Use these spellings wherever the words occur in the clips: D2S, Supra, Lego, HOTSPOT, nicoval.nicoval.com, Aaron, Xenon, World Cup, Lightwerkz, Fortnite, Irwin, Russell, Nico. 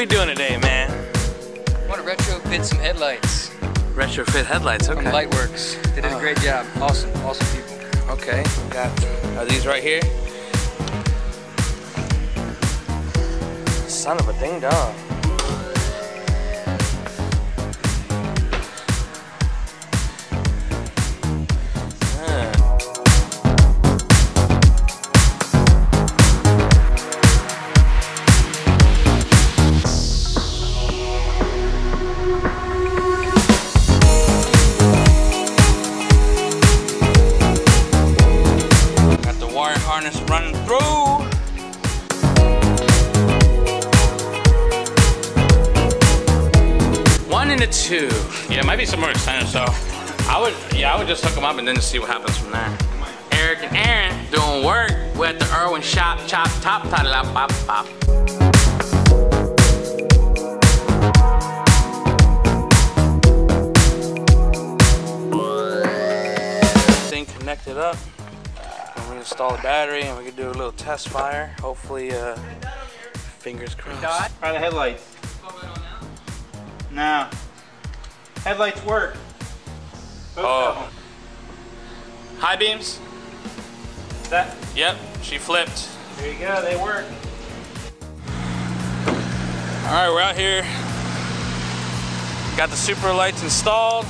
we doing today, man? I want to retrofit some headlights. Retrofit headlights, okay. From Lightwerkz. They did a great job. Awesome, awesome people. Okay, are these right here? Son of a ding dong. Harness running through. One and a two. Yeah, it might be some more exciting, so I would just hook them up and then see what happens from there. Eric and Aaron doing work. We're at the Irwin shop, chop, top, toddle, pop, pop. Thing connected up. Install the battery and we can do a little test fire. Hopefully, fingers crossed. Try the headlights. No. Headlights work. Both high beams. That? Yep, she flipped. There you go, they work. Alright, we're out here. Got the Supra lights installed.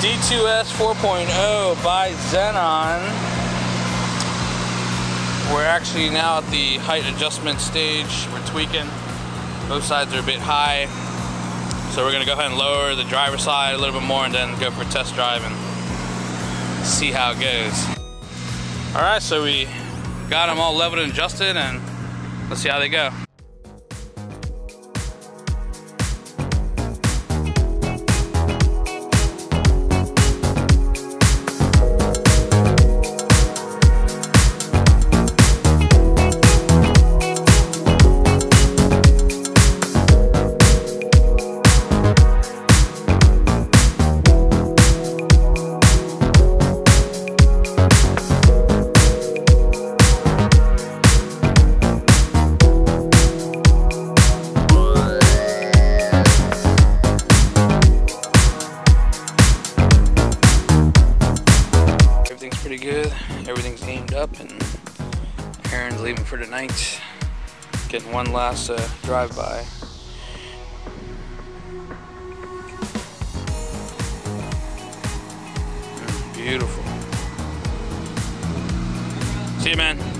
D2S 4.0 by Xenon. We're actually now at the height adjustment stage. We're tweaking. Both sides are a bit high. So we're gonna go ahead and lower the driver's side a little bit more and then go for a test drive and see how it goes. All right, so we got them all leveled and adjusted and let's see how they go. Everything's aimed up and Aaron's leaving for tonight, getting one last drive-by. Beautiful. See you, man.